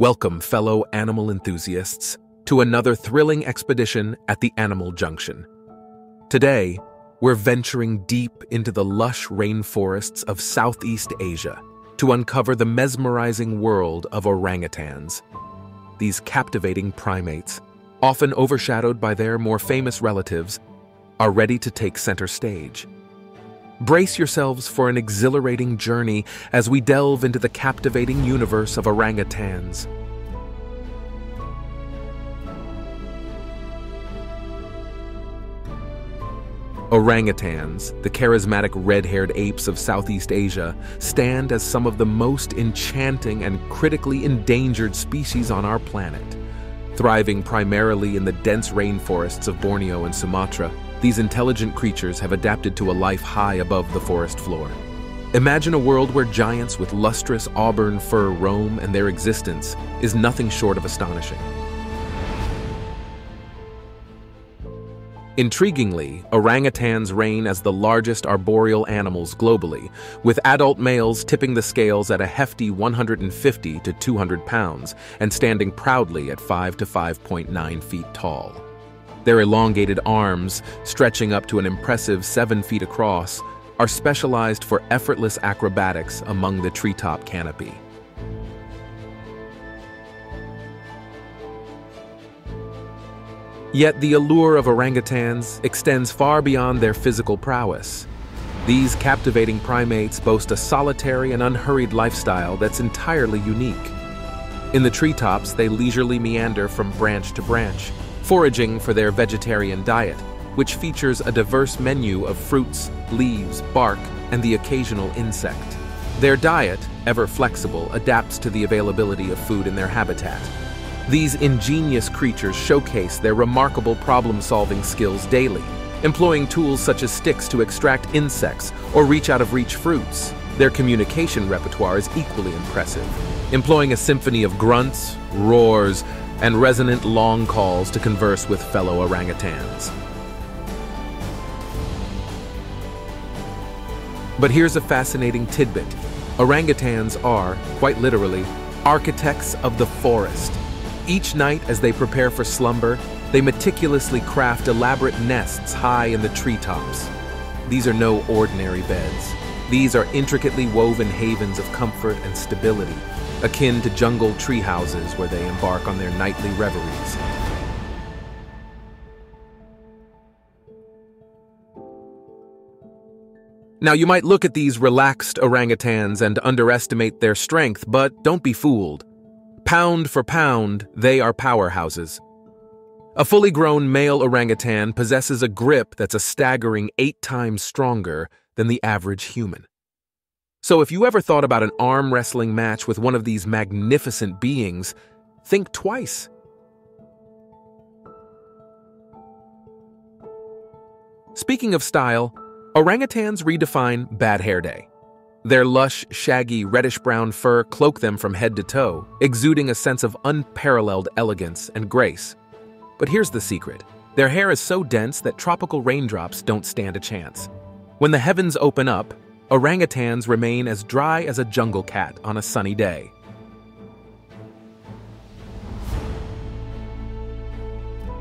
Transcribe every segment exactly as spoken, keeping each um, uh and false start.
Welcome, fellow animal enthusiasts, to another thrilling expedition at the Animal Junction. Today, we're venturing deep into the lush rainforests of Southeast Asia to uncover the mesmerizing world of orangutans. These captivating primates, often overshadowed by their more famous relatives, are ready to take center stage. Brace yourselves for an exhilarating journey as we delve into the captivating universe of orangutans. Orangutans, the charismatic red-haired apes of Southeast Asia, stand as some of the most enchanting and critically endangered species on our planet. Thriving primarily in the dense rainforests of Borneo and Sumatra, these intelligent creatures have adapted to a life high above the forest floor. Imagine a world where giants with lustrous auburn fur roam, and their existence is nothing short of astonishing. Intriguingly, orangutans reign as the largest arboreal animals globally, with adult males tipping the scales at a hefty one hundred fifty to two hundred pounds and standing proudly at five to five point nine feet tall. Their elongated arms, stretching up to an impressive seven feet across, are specialized for effortless acrobatics among the treetop canopy. Yet the allure of orangutans extends far beyond their physical prowess. These captivating primates boast a solitary and unhurried lifestyle that's entirely unique. In the treetops, they leisurely meander from branch to branch, foraging for their vegetarian diet, which features a diverse menu of fruits, leaves, bark, and the occasional insect. Their diet, ever flexible, adapts to the availability of food in their habitat. These ingenious creatures showcase their remarkable problem-solving skills daily, employing tools such as sticks to extract insects or reach out-of-reach fruits. Their communication repertoire is equally impressive, employing a symphony of grunts, roars, and resonant long calls to converse with fellow orangutans. But here's a fascinating tidbit. Orangutans are, quite literally, architects of the forest. Each night, as they prepare for slumber, they meticulously craft elaborate nests high in the treetops. These are no ordinary beds. These are intricately woven havens of comfort and stability, akin to jungle tree houses where they embark on their nightly reveries. Now, you might look at these relaxed orangutans and underestimate their strength, but don't be fooled. Pound for pound, they are powerhouses. A fully grown male orangutan possesses a grip that's a staggering eight times stronger than the average human. So if you ever thought about an arm wrestling match with one of these magnificent beings, think twice. Speaking of style, orangutans redefine bad hair day. Their lush, shaggy, reddish-brown fur cloak them from head to toe, exuding a sense of unparalleled elegance and grace. But here's the secret. Their hair is so dense that tropical raindrops don't stand a chance. When the heavens open up, orangutans remain as dry as a jungle cat on a sunny day.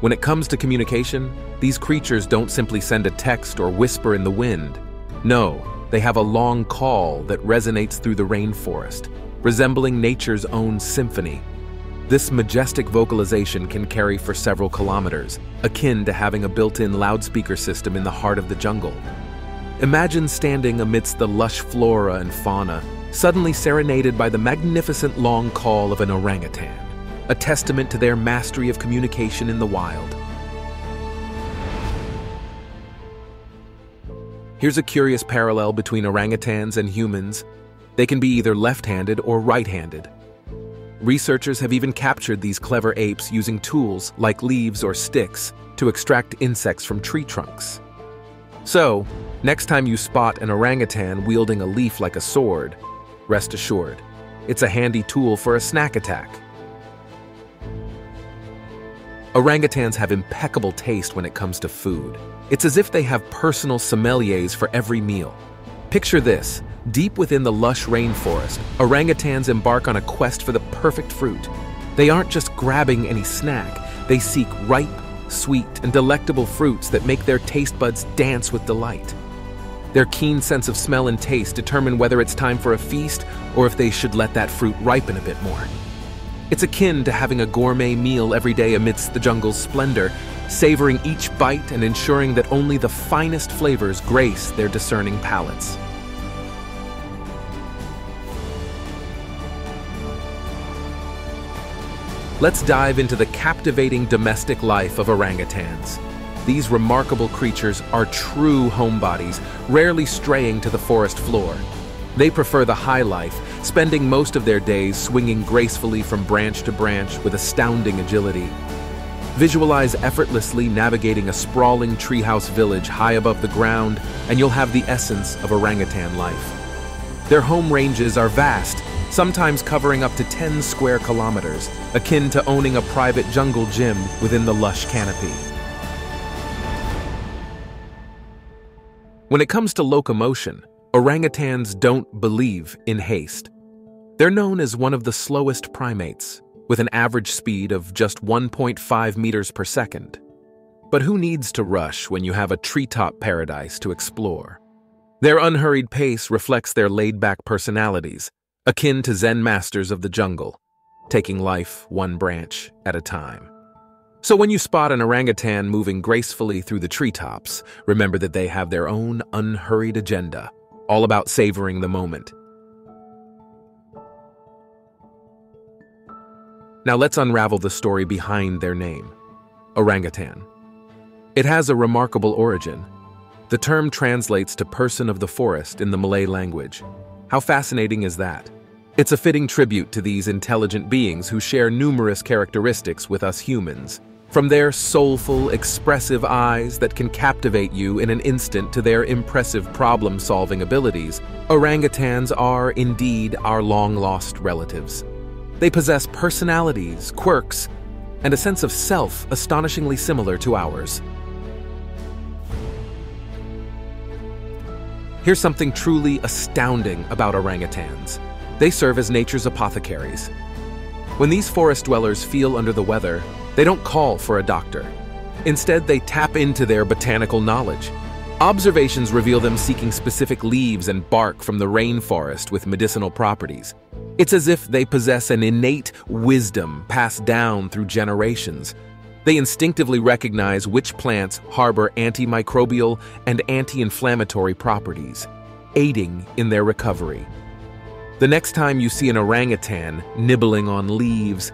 When it comes to communication, these creatures don't simply send a text or whisper in the wind. No. They have a long call that resonates through the rainforest, resembling nature's own symphony. This majestic vocalization can carry for several kilometers, akin to having a built-in loudspeaker system in the heart of the jungle. Imagine standing amidst the lush flora and fauna, suddenly serenaded by the magnificent long call of an orangutan, a testament to their mastery of communication in the wild. Here's a curious parallel between orangutans and humans. They can be either left-handed or right-handed. Researchers have even captured these clever apes using tools like leaves or sticks to extract insects from tree trunks. So, next time you spot an orangutan wielding a leaf like a sword, rest assured, it's a handy tool for a snack attack. Orangutans have impeccable taste when it comes to food. It's as if they have personal sommeliers for every meal. Picture this. Deep within the lush rainforest, orangutans embark on a quest for the perfect fruit. They aren't just grabbing any snack. They seek ripe, sweet, and delectable fruits that make their taste buds dance with delight. Their keen sense of smell and taste determine whether it's time for a feast or if they should let that fruit ripen a bit more. It's akin to having a gourmet meal every day amidst the jungle's splendor, savoring each bite and ensuring that only the finest flavors grace their discerning palates. Let's dive into the captivating domestic life of orangutans. These remarkable creatures are true homebodies, rarely straying to the forest floor. They prefer the high life, spending most of their days swinging gracefully from branch to branch with astounding agility. Visualize effortlessly navigating a sprawling treehouse village high above the ground, and you'll have the essence of orangutan life. Their home ranges are vast, sometimes covering up to ten square kilometers, akin to owning a private jungle gym within the lush canopy. When it comes to locomotion, orangutans don't believe in haste. They're known as one of the slowest primates, with an average speed of just one point five meters per second. But who needs to rush when you have a treetop paradise to explore? Their unhurried pace reflects their laid-back personalities, akin to Zen masters of the jungle, taking life one branch at a time. So when you spot an orangutan moving gracefully through the treetops, remember that they have their own unhurried agenda, all about savoring the moment. Now let's unravel the story behind their name, orangutan. It has a remarkable origin. The term translates to person of the forest in the Malay language. How fascinating is that? It's a fitting tribute to these intelligent beings who share numerous characteristics with us humans, from their soulful, expressive eyes that can captivate you in an instant to their impressive problem-solving abilities. Orangutans are, indeed, our long-lost relatives. They possess personalities, quirks, and a sense of self astonishingly similar to ours. Here's something truly astounding about orangutans. They serve as nature's apothecaries. When these forest dwellers feel under the weather, they don't call for a doctor. Instead, they tap into their botanical knowledge. Observations reveal them seeking specific leaves and bark from the rainforest with medicinal properties. It's as if they possess an innate wisdom passed down through generations. They instinctively recognize which plants harbor antimicrobial and anti-inflammatory properties, aiding in their recovery. The next time you see an orangutan nibbling on leaves,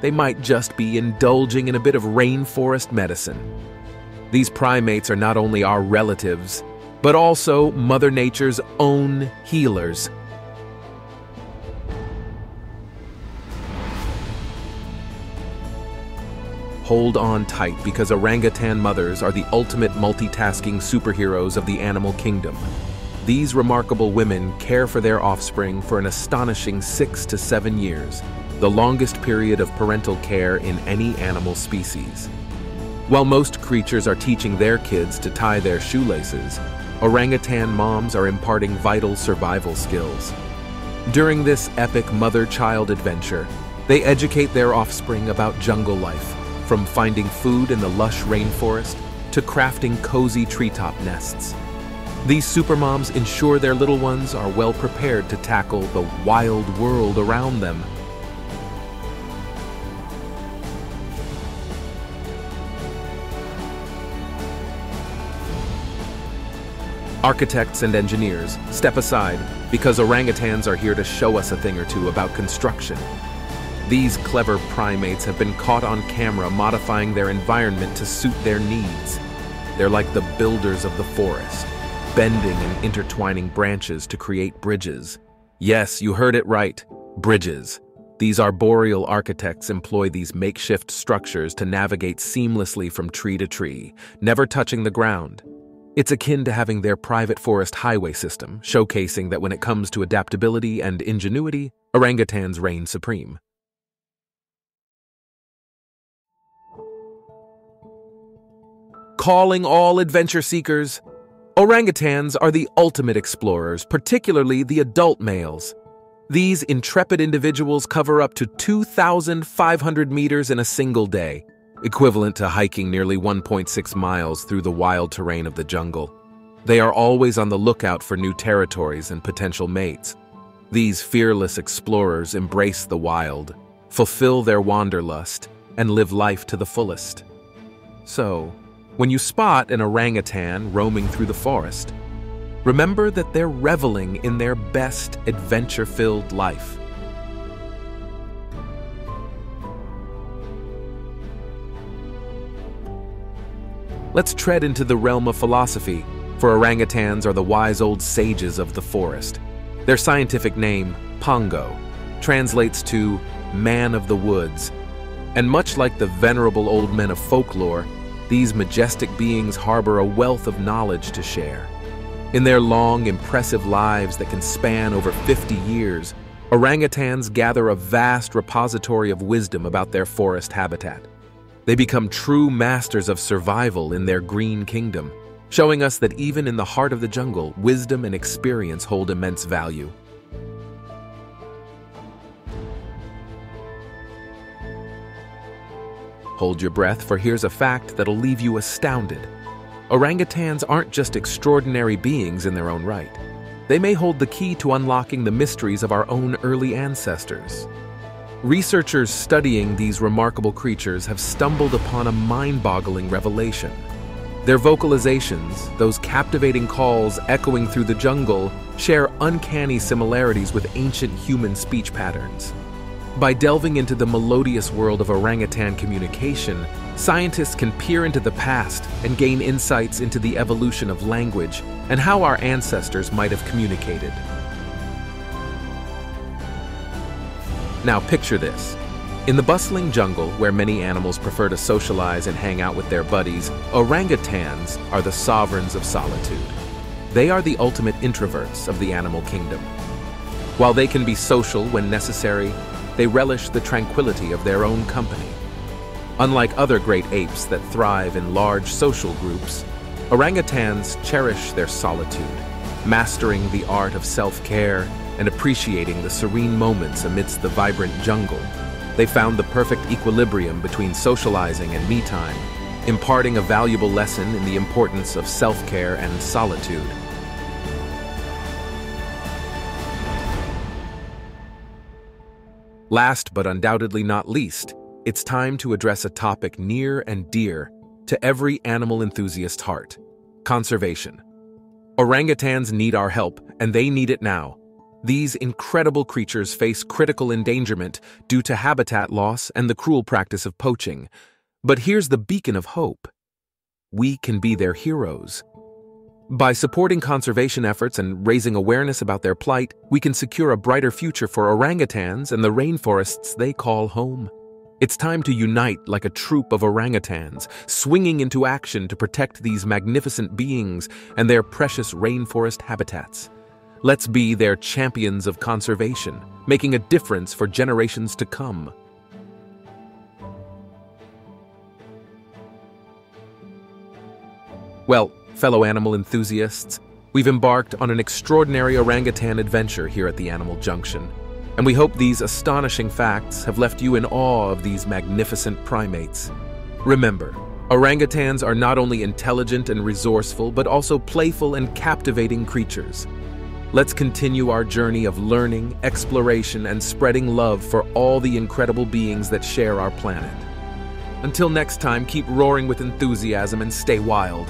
they might just be indulging in a bit of rainforest medicine. These primates are not only our relatives, but also Mother Nature's own healers. Hold on tight, because orangutan mothers are the ultimate multitasking superheroes of the animal kingdom. These remarkable women care for their offspring for an astonishing six to seven years, the longest period of parental care in any animal species. While most creatures are teaching their kids to tie their shoelaces, orangutan moms are imparting vital survival skills. During this epic mother-child adventure, they educate their offspring about jungle life, from finding food in the lush rainforest to crafting cozy treetop nests. These supermoms ensure their little ones are well prepared to tackle the wild world around them. Architects and engineers, step aside, because orangutans are here to show us a thing or two about construction. These clever primates have been caught on camera modifying their environment to suit their needs. They're like the builders of the forest, bending and intertwining branches to create bridges. Yes, you heard it right, bridges. These arboreal architects employ these makeshift structures to navigate seamlessly from tree to tree, never touching the ground. It's akin to having their private forest highway system, showcasing that when it comes to adaptability and ingenuity, orangutans reign supreme. Calling all adventure seekers, Orangutans are the ultimate explorers, particularly the adult males. These intrepid individuals cover up to two thousand five hundred meters in a single day, equivalent to hiking nearly one point six miles through the wild terrain of the jungle. They are always on the lookout for new territories and potential mates. These fearless explorers embrace the wild, fulfill their wanderlust, and live life to the fullest. So, when you spot an orangutan roaming through the forest, remember that they're reveling in their best adventure-filled life. Let's tread into the realm of philosophy, for orangutans are the wise old sages of the forest. Their scientific name, Pongo, translates to man of the woods, and much like the venerable old men of folklore, these majestic beings harbor a wealth of knowledge to share. In their long, impressive lives that can span over fifty years, orangutans gather a vast repository of wisdom about their forest habitat. They become true masters of survival in their green kingdom, showing us that even in the heart of the jungle, wisdom and experience hold immense value. Hold your breath, for here's a fact that'll leave you astounded. Orangutans aren't just extraordinary beings in their own right. They may hold the key to unlocking the mysteries of our own early ancestors. Researchers studying these remarkable creatures have stumbled upon a mind-boggling revelation. Their vocalizations, those captivating calls echoing through the jungle, share uncanny similarities with ancient human speech patterns. By delving into the melodious world of orangutan communication, scientists can peer into the past and gain insights into the evolution of language and how our ancestors might have communicated. Now picture this. In the bustling jungle, where many animals prefer to socialize and hang out with their buddies, orangutans are the sovereigns of solitude. They are the ultimate introverts of the animal kingdom. While they can be social when necessary, they relish the tranquility of their own company. Unlike other great apes that thrive in large social groups, orangutans cherish their solitude, mastering the art of self-care and appreciating the serene moments amidst the vibrant jungle. They found the perfect equilibrium between socializing and me time, imparting a valuable lesson in the importance of self-care and solitude. Last but undoubtedly not least, it's time to address a topic near and dear to every animal enthusiast's heart: conservation. Orangutans need our help, and they need it now. These incredible creatures face critical endangerment due to habitat loss and the cruel practice of poaching. But here's the beacon of hope. We can be their heroes. By supporting conservation efforts and raising awareness about their plight, we can secure a brighter future for orangutans and the rainforests they call home. It's time to unite like a troop of orangutans, swinging into action to protect these magnificent beings and their precious rainforest habitats. Let's be their champions of conservation, making a difference for generations to come. Well, fellow animal enthusiasts, we've embarked on an extraordinary orangutan adventure here at the Animal Junction, and we hope these astonishing facts have left you in awe of these magnificent primates. Remember, orangutans are not only intelligent and resourceful, but also playful and captivating creatures. Let's continue our journey of learning, exploration, and spreading love for all the incredible beings that share our planet. Until next time, keep roaring with enthusiasm and stay wild.